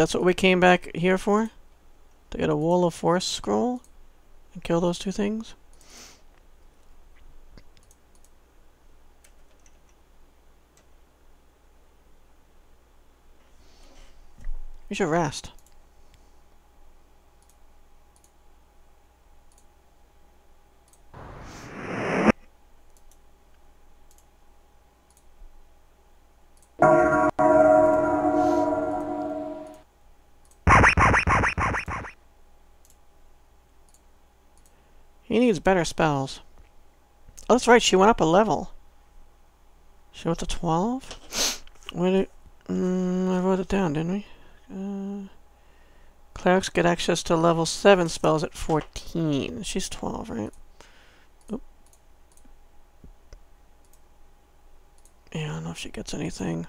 That's what we came back here for? To get a Wall of Force scroll? And kill those two things? You should rest. He needs better spells. Oh, that's right, she went up a level. She went to 12? I wrote it down, didn't we? Clerics get access to level 7 spells at 14. She's 12, right? Oop. Yeah, I don't know if she gets anything.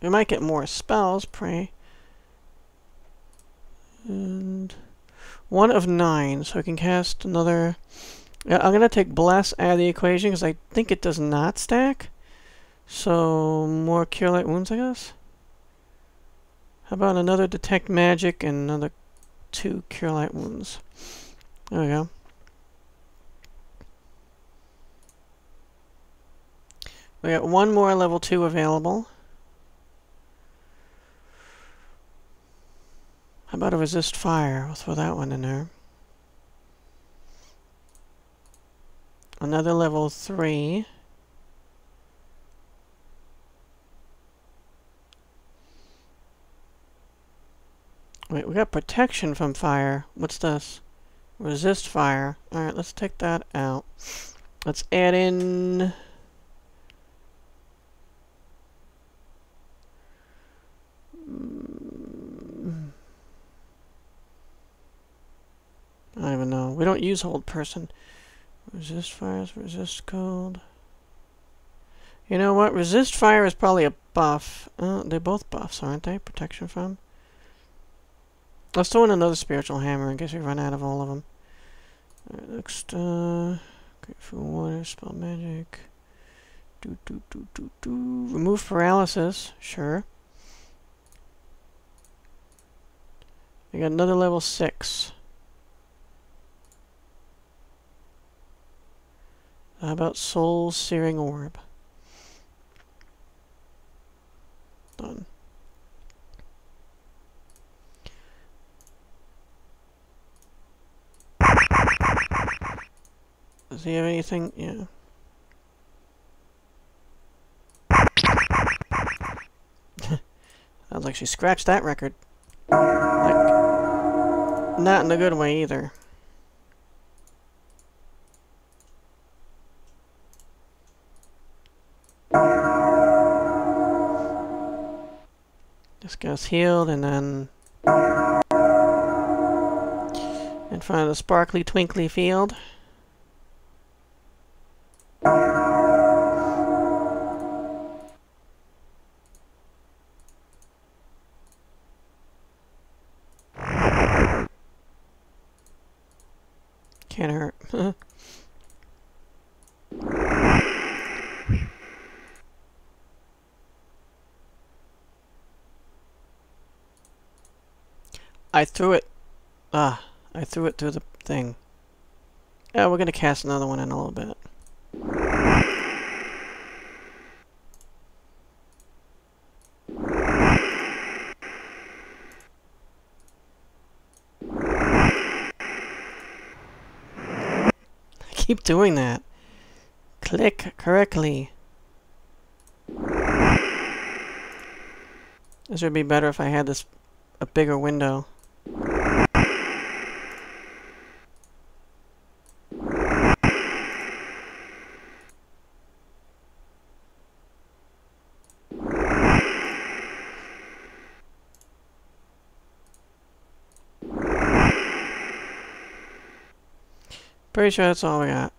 We might get more spells, pray. And 1 of 9, so I can cast another. I'm gonna take Bless out of the equation because I think it does not stack. So, more Cure Light Wounds, I guess? How about another Detect Magic and another 2 Cure Light Wounds? There we go. We got 1 more level 2 available. How about a Resist Fire? We'll throw that one in there. Another level 3. Wait, we got Protection from Fire. What's this? Resist Fire. Alright, let's take that out. Let's add in... I don't even know. We don't use Hold Person. Resist Fire, Resist Cold. You know what? Resist Fire is probably a buff. They're both buffs, aren't they? Protection from... Let's throw in another Spiritual Hammer in case we run out of all of them. Alright, next, Great Food Water, Spell Magic. Remove Paralysis, sure. We got another level 6. How about Soul Searing Orb? Done. Does he have anything? Yeah. Sounds like she scratched that record. Like, not in a good way either. Just get us healed and then... in front of the sparkly twinkly field. Can't hurt. I threw it. Ah, I threw it through the thing. Yeah, we're gonna cast another one in a little bit. Keep doing that. Click correctly. This would be better if I had this a bigger window. Pretty sure that's all we got.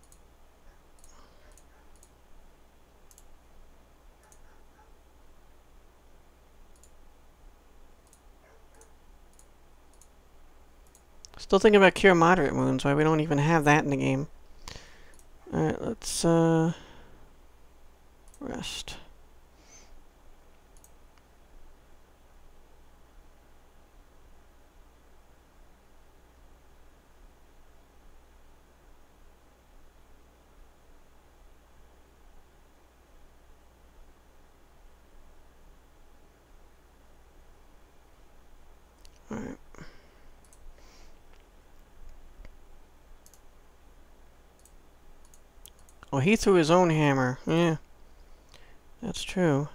Still thinking about Cure Moderate Wounds, why we don't even have that in the game. Alright, let's rest. Oh, he threw his own hammer. Yeah. That's true.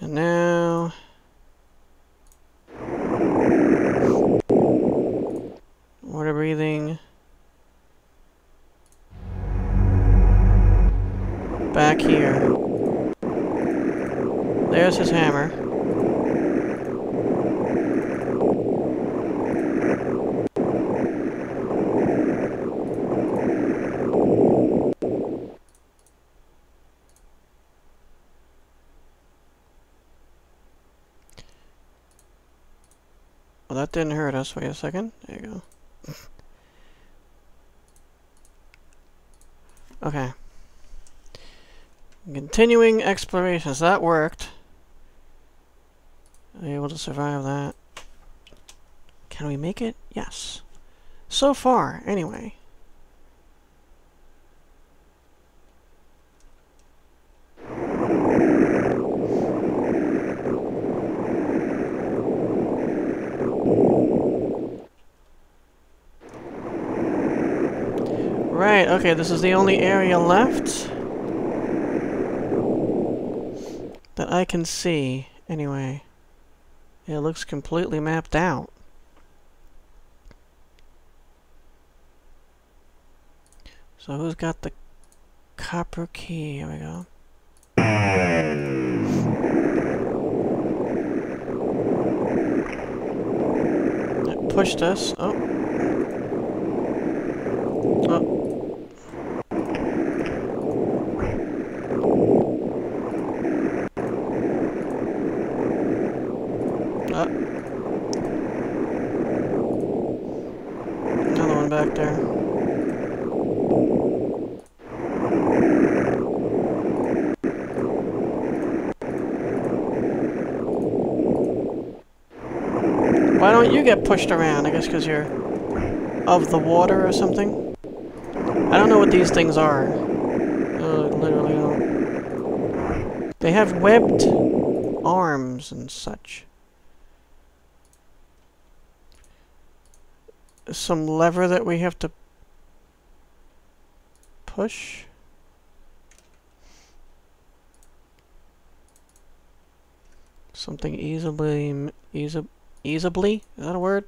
And now... Water breathing. Back here. There's his hammer. Well, that didn't hurt us. Wait a second. There you go. Okay. Continuing explorations. That worked. Are you able to survive that? Can we make it? Yes. So far, anyway. Right, okay, this is the only area left that I can see, anyway. It looks completely mapped out. So who's got the copper key? Here we go. It pushed us. Oh. Oh. Another one back there. Why don't you get pushed around? I guess because you're of the water or something? I don't know what these things are. Literally don't. They have webbed arms and such. Some lever that we have to push. Something easily, is that a word?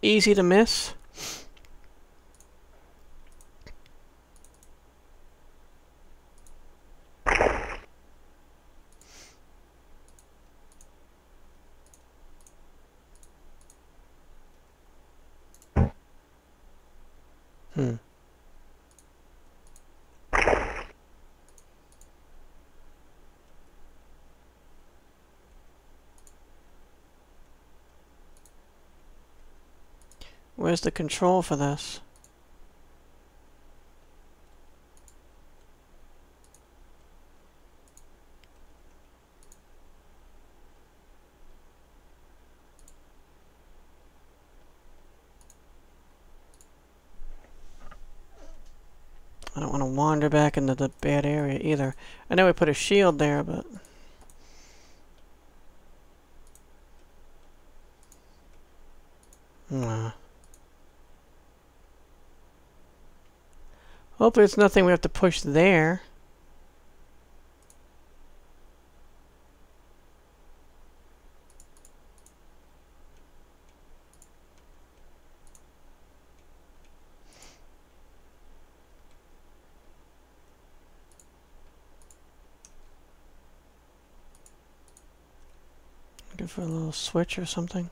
Easy to miss. Where's the control for this? I don't want to wander back into the bad area either. I know we put a shield there, but... Nah. Hopefully it's nothing we have to push there. Looking for a little switch or something.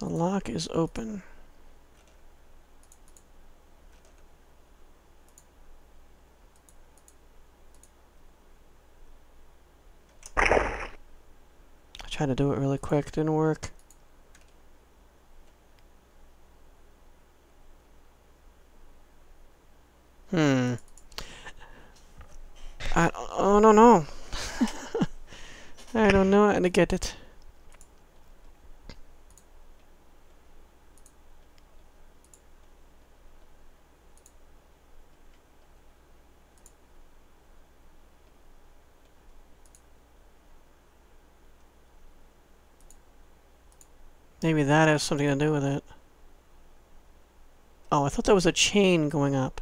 The lock is open. I tried to do it really quick, didn't work. know. I don't know how to get it. Maybe that has something to do with it. Oh, I thought there was a chain going up.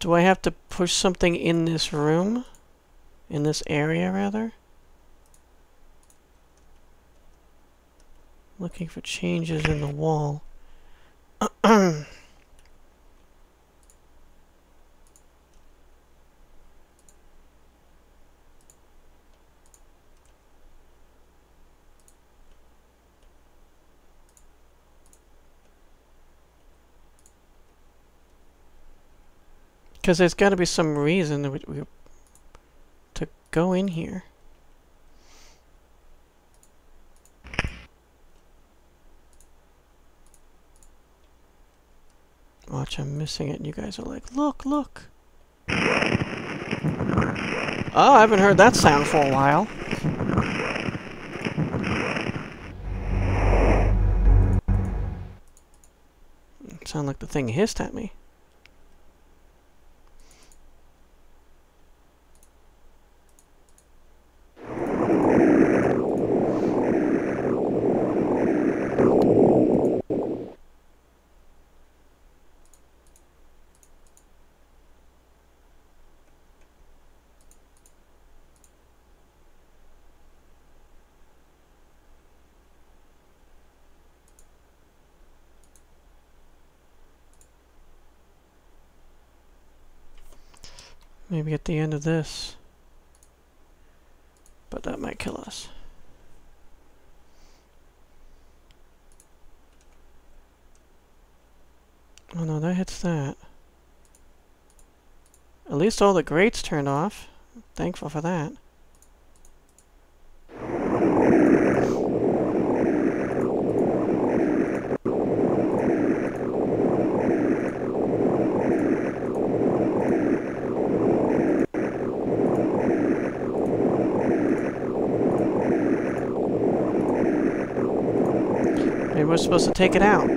Do I have to push something in this room? In this area, rather? Looking for changes in the wall. Because there's got to be some reason that we to go in here. Watch, I'm missing it. And you guys are like, look, look. Oh, I haven't heard that sound for a while. It sounded like the thing hissed at me. Maybe at the end of this. But that might kill us. Oh no, that hits that. At least all the grates turned off. I'm thankful for that. We're supposed to take it out.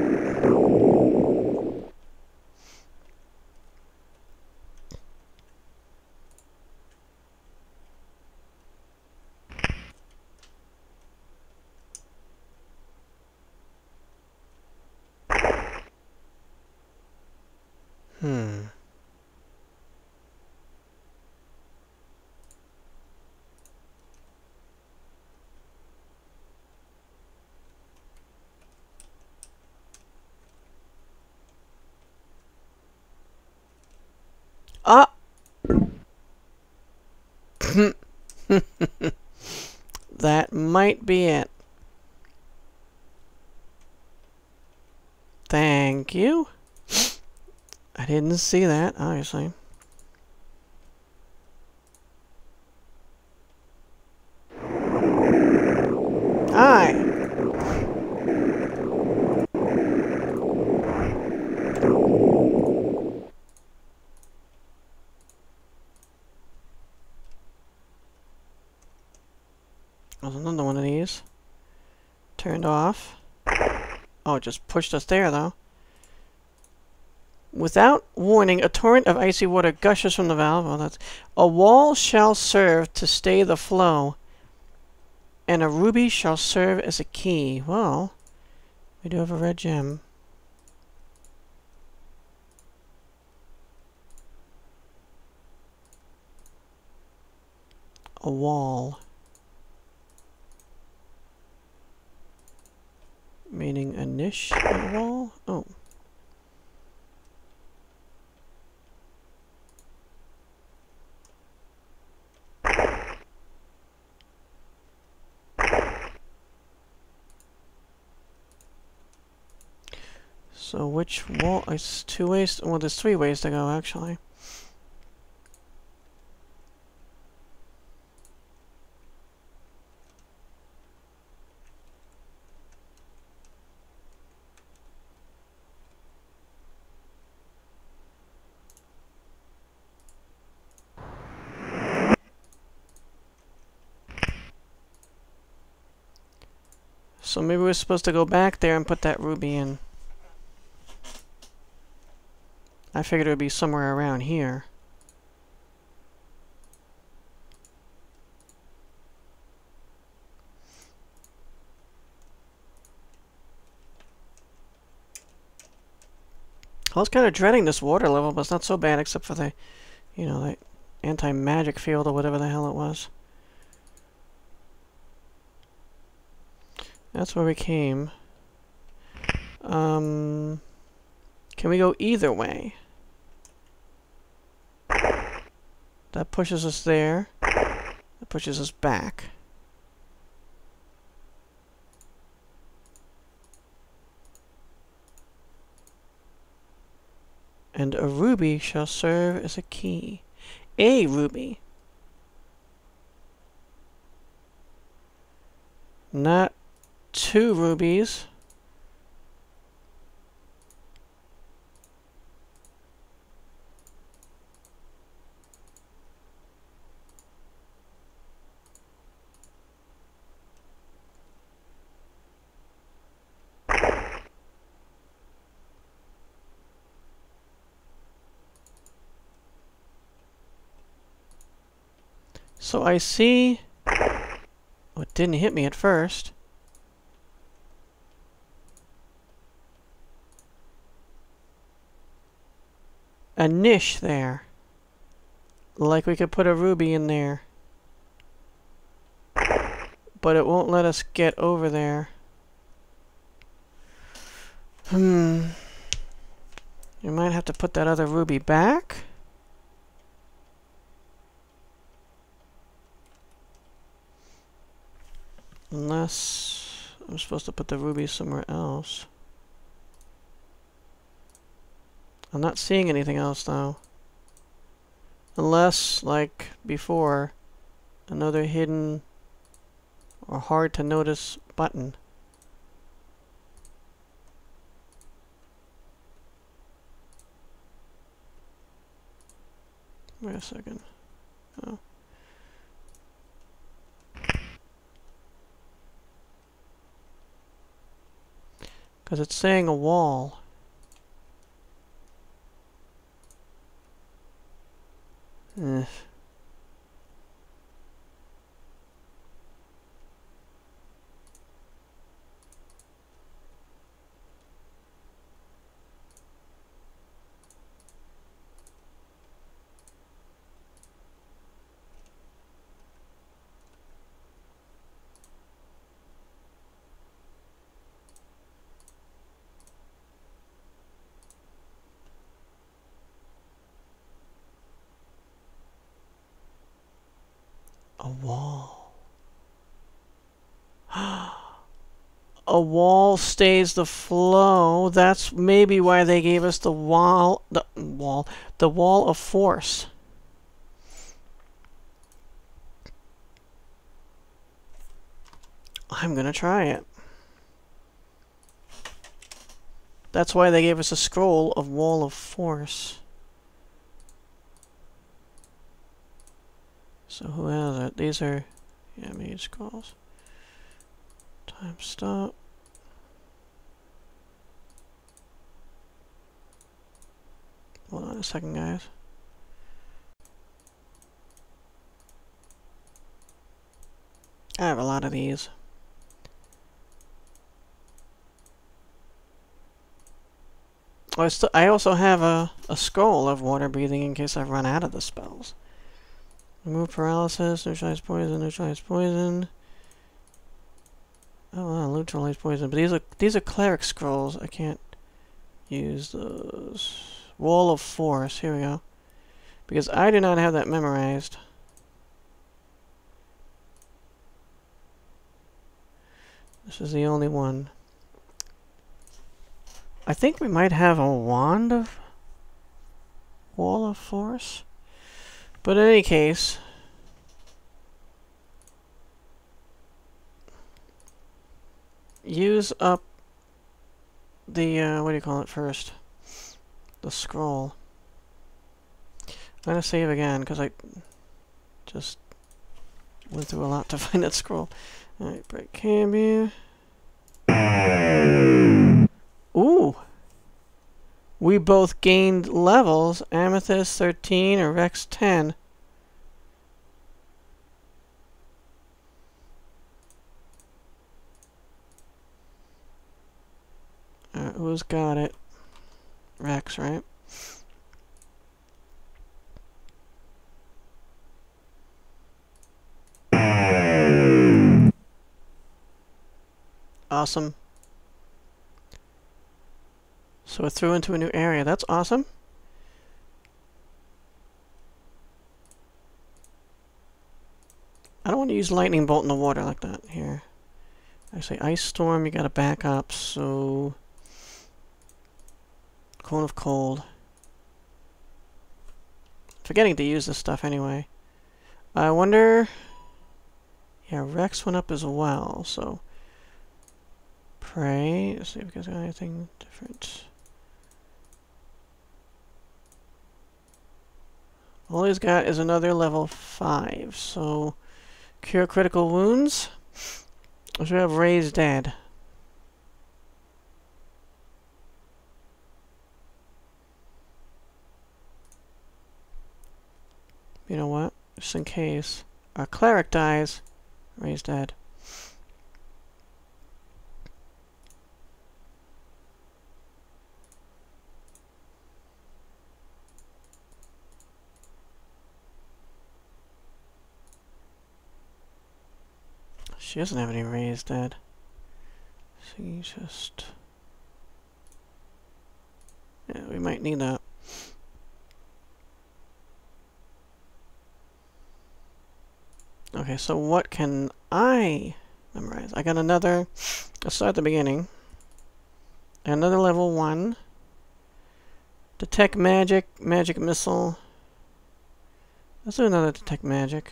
That might be it. Thank you. I didn't see that, obviously. Hi. Another one of these. Turned off. Oh, it just pushed us there, though. Without warning, a torrent of icy water gushes from the valve. Oh, that's... A wall shall serve to stay the flow, and a ruby shall serve as a key. Well, we do have a red gem. A wall. Meaning a niche in the wall? Oh. So which wall? It's two ways. Well, there's three ways to go, actually. So maybe we're supposed to go back there and put that ruby in. I figured it would be somewhere around here. I was kind of dreading this water level, but it's not so bad except for the, you know, the anti-magic field or whatever the hell it was. That's where we came. Can we go either way? That pushes us there. That pushes us back. And a ruby shall serve as a key. A ruby. Not two rubies. So I see... Oh, it didn't hit me at first. A niche there. Like we could put a ruby in there. But it won't let us get over there. You might have to put that other ruby back. Unless I'm supposed to put the ruby somewhere else. I'm not seeing anything else though. Unless, like before, another hidden or hard to notice button. Wait a second. Oh. Because it's saying a wall. Ugh. A wall stays the flow. That's maybe why they gave us the wall of force. I'm gonna try it. That's why they gave us a scroll of Wall of Force. So who has it? These are, yeah, mage scrolls. Time stop. Hold on a second, guys. I have a lot of these. Oh, I also have a scroll of water breathing in case I run out of the spells. Remove paralysis, neutralize poison, neutralize poison. Oh, well, neutralize poison. But these are cleric scrolls. I can't use those. Wall of Force. Here we go. Because I do not have that memorized. This is the only one. I think we might have a wand of Wall of Force. But in any case... use up the, what do you call it first? The scroll. I'm gonna save again because I just went through a lot to find that scroll. Alright, break camera. Ooh. We both gained levels. Amethyst 13 or Rex 10. Alright, who's got it? Rex, right? Awesome. So it threw into a new area. That's awesome. I don't want to use lightning bolt in the water like that here. Actually, ice storm, you gotta back up, so cone of cold. Forgetting to use this stuff anyway. I wonder. Yeah, Rex went up as well, so pray. Let's see if we got anything different. All he's got is another level 5, so cure critical wounds. Let's have Raise Dead. You know what? Just in case our cleric dies, Raise Dead. She doesn't have any raised dead. So you just... yeah, we might need that. Okay, so what can I memorize? I got another... let's start at the beginning. Another level 1. Detect magic, magic missile. Let's do another detect magic.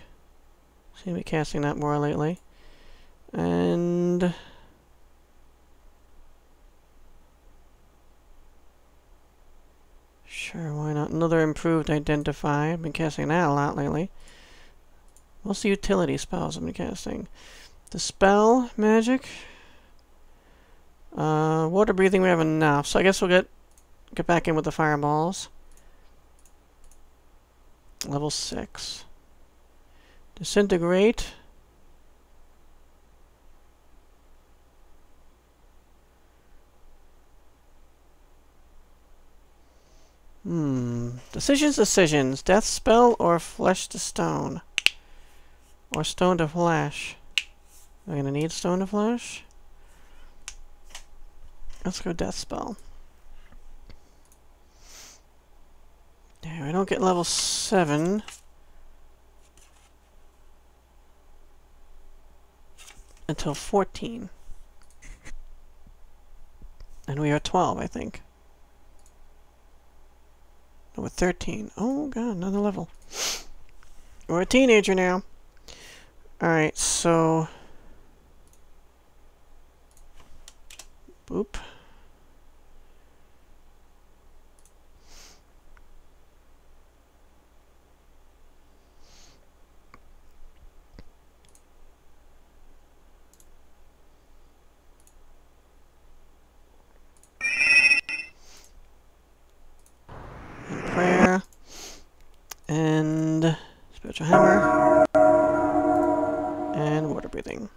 Seem to be casting that more lately. And sure, why not? Another improved identify. I've been casting that a lot lately. Mostly utility spells I've been casting. Dispel magic. Water breathing we have enough, so I guess we'll get back in with the fireballs. Level 6. Disintegrate. Decisions. Death spell or flesh to stone. Or stone to flesh. Am I going to need stone to flesh? Let's go death spell. There, I don't get level 7. Until 14. And we are 12, I think. We're 13. Oh god, another level. We're a teenager now. Alright, so... boop. And spiritual hammer and water breathing.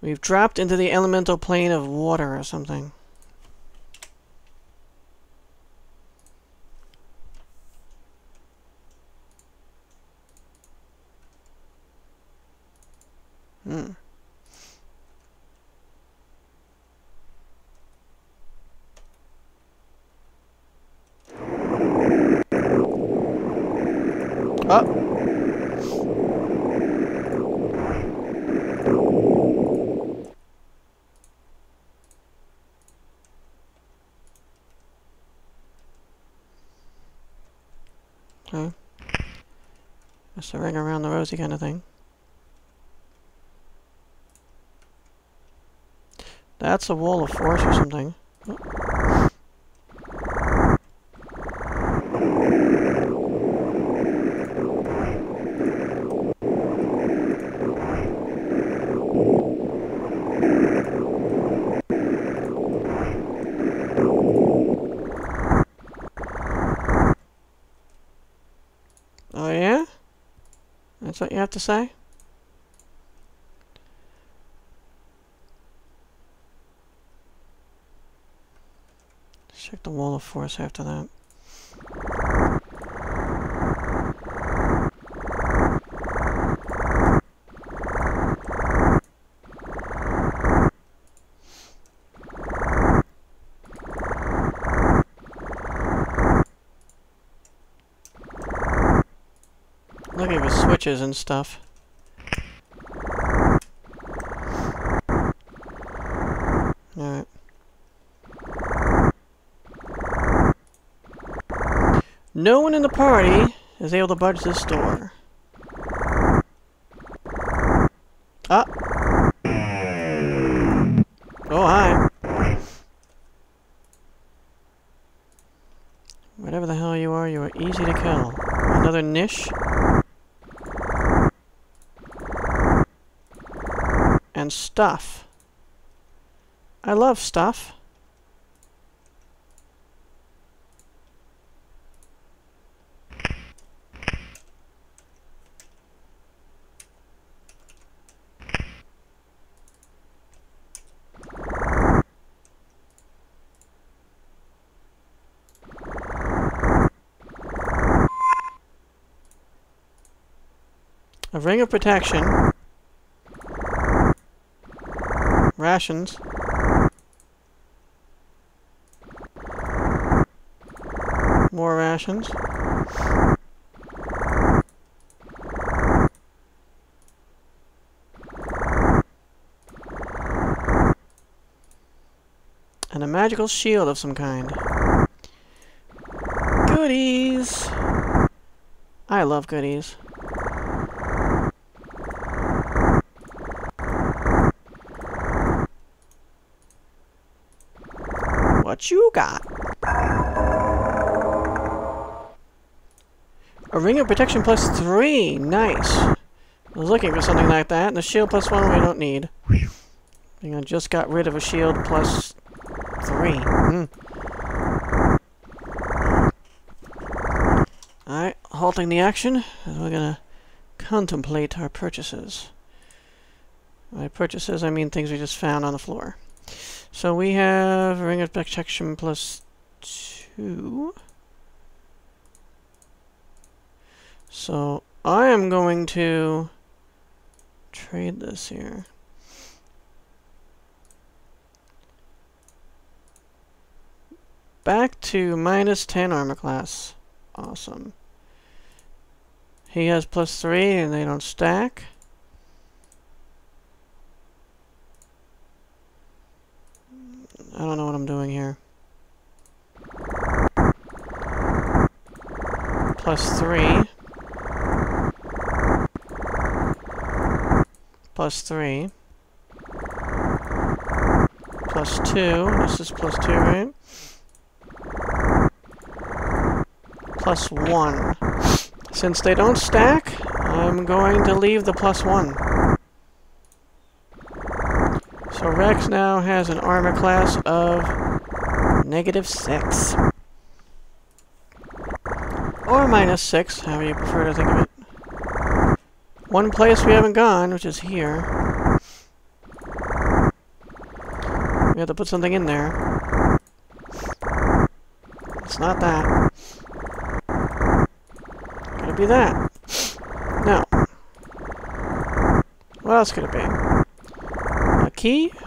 We've dropped into the elemental plane of water or something. Just a ring around the rosy kind of thing. That's a wall of force or something. Oh. That's what you have to say? Let's check the Wall of Force after that. Looking for switches and stuff. Alright. No one in the party is able to budge this door. Ah! Oh, hi. Whatever the hell you are easy to kill. Another niche? And stuff. I love stuff. A Ring of Protection. Rations. More rations. And a magical shield of some kind. Goodies! I love goodies. What you got? A Ring of Protection +3. Nice. I was looking for something like that. And the shield +1 we don't need. I think I just got rid of a shield +3. Alright, halting the action. And we're gonna contemplate our purchases. By purchases, I mean things we just found on the floor. So we have Ring of Protection +2. So I am going to trade this here. Back to -10 armor class. Awesome. He has +3 and they don't stack. I don't know what I'm doing here. +3. +3. +2. This is +2, right? +1. Since they don't stack, I'm going to leave the +1. So Rex now has an armor class of -6. Or -6, however you prefer to think of it. One place we haven't gone, which is here. We have to put something in there. It's not that. Could it be that? No. What else could it be? Key? There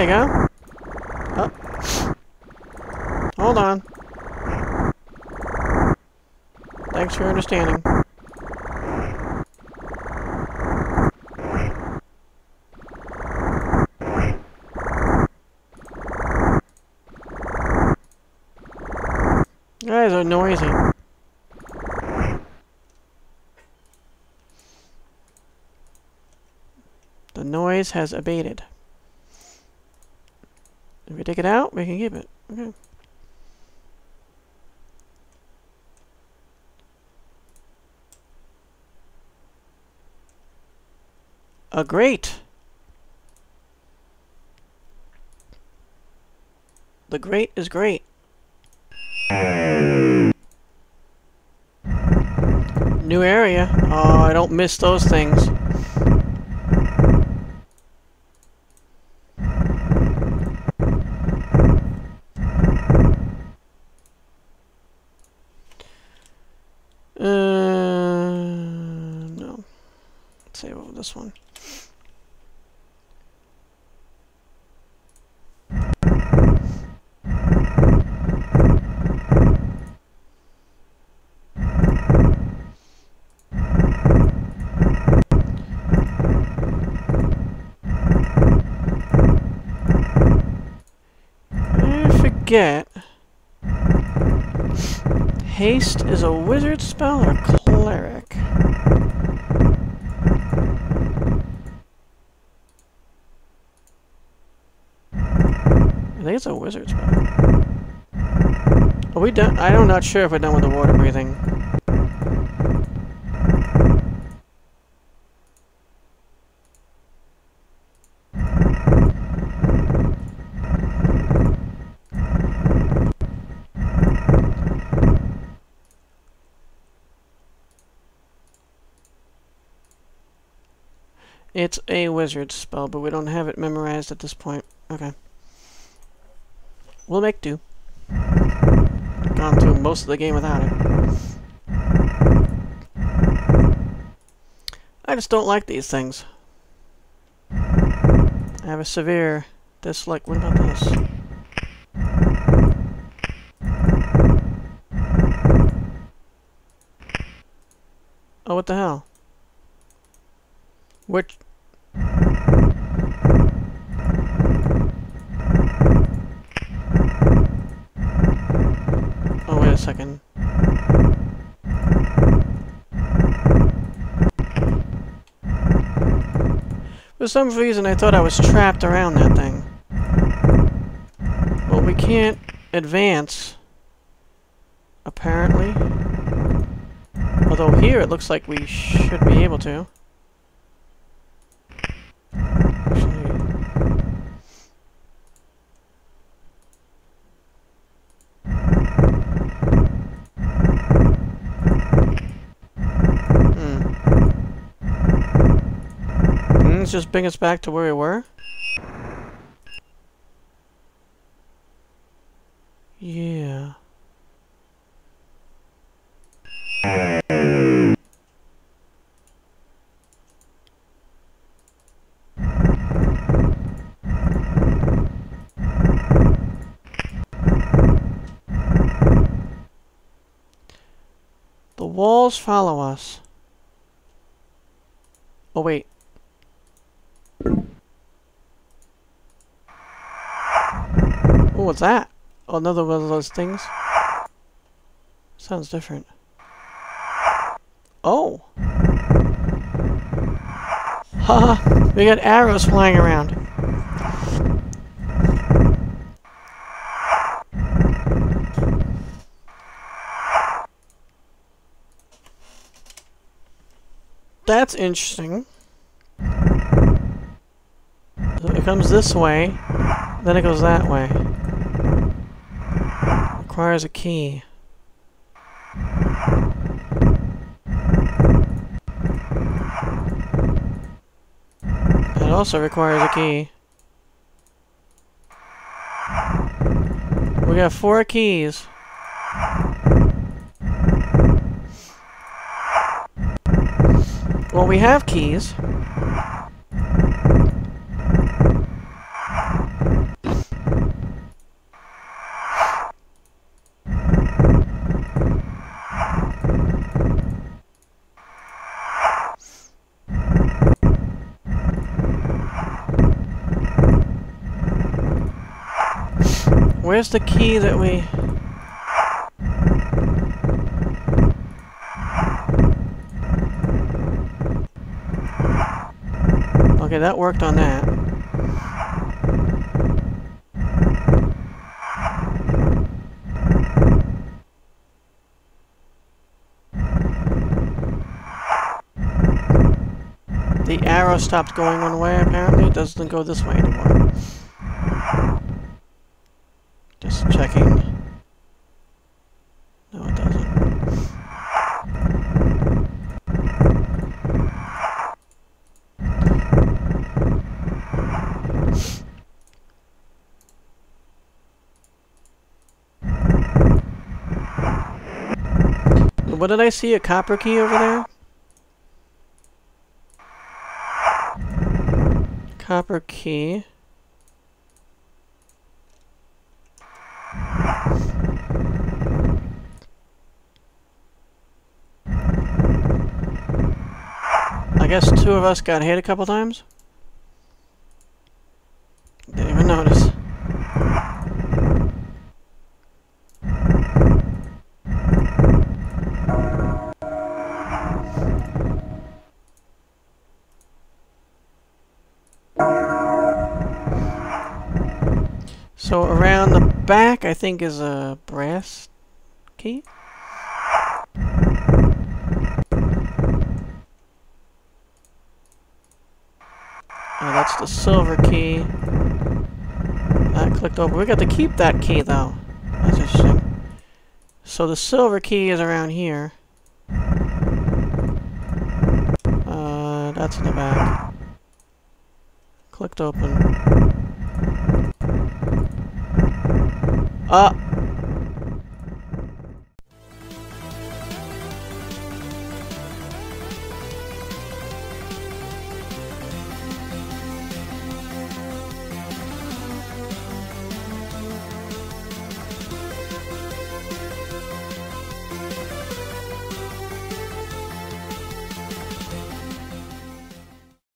you go. Oh. Hold on. Thanks for understanding. Guys are noisy. The noise has abated. If we take it out, we can keep it. Okay. great. The great is great. New area. Oh, I don't miss those things. No. Let's save over this one. Get haste is a wizard spell or cleric. I think it's a wizard spell. Are we done? I'm not sure if we're done with the water breathing. It's a wizard spell, but we don't have it memorized at this point. Okay. We'll make do. Gone through most of the game without it. I just don't like these things. I have a severe dislike. What about this? Oh, what the hell? Which... oh, wait a second. For some reason I thought I was trapped around that thing. Well, we can't advance, apparently. Although here it looks like we should be able to. Just bring us back to where we were. Yeah. The walls follow us. Oh, wait. Oh, what's that? Oh, another one of those things. Sounds different. Oh! Haha! We got arrows flying around. That's interesting. So it comes this way, then it goes that way. Requires a key. That also requires a key. We got 4 keys. Well, we have keys. Where's the key that we... okay, that worked on that. The The arrow stops going one way, apparently. It doesn't go this way anymore. Just checking. No, it doesn't. What did I see? A copper key over there? Copper key. I guess two of us got hit a couple times. Didn't even notice. So around the back, I think, is a brass key. Oh, that's the silver key. That clicked over. We got to keep that key, though. That's interesting. So the silver key is around here. That's in the back. Clicked open.